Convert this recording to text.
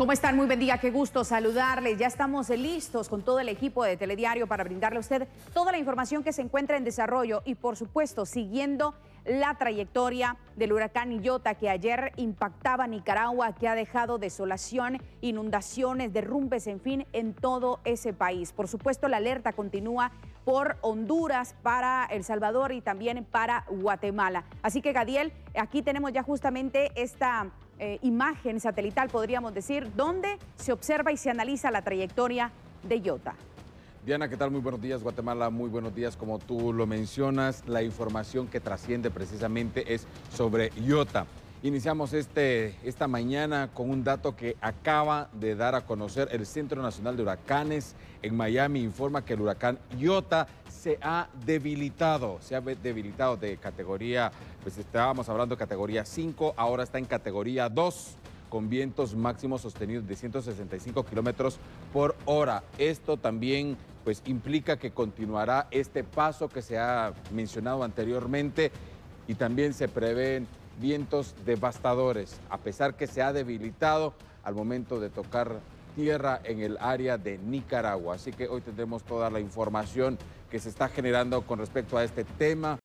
¿Cómo están? Muy buen día, qué gusto saludarles. Ya estamos listos con todo el equipo de Telediario para brindarle a usted toda la información que se encuentra en desarrollo y, por supuesto, siguiendo la trayectoria del huracán Iota, que ayer impactaba Nicaragua, que ha dejado desolación, inundaciones, derrumbes, en fin, en todo ese país. Por supuesto, la alerta continúa por Honduras, para El Salvador y también para Guatemala. Así que, Gadiel, aquí tenemos ya justamente esta imagen satelital, podríamos decir, donde se observa y se analiza la trayectoria de Iota. Diana, ¿qué tal? Muy buenos días, Guatemala. Muy buenos días, como tú lo mencionas. La información que trasciende precisamente es sobre Iota. Iniciamos esta mañana con un dato que acaba de dar a conocer el Centro Nacional de Huracanes en Miami. Informa que el huracán Iota se ha debilitado de categoría, pues estábamos hablando de categoría 5, ahora está en categoría 2. Con vientos máximos sostenidos de 165 kilómetros por hora. Esto también, pues, implica que continuará este paso que se ha mencionado anteriormente, y también se prevén vientos devastadores, a pesar que se ha debilitado al momento de tocar tierra en el área de Nicaragua. Así que hoy tendremos toda la información que se está generando con respecto a este tema,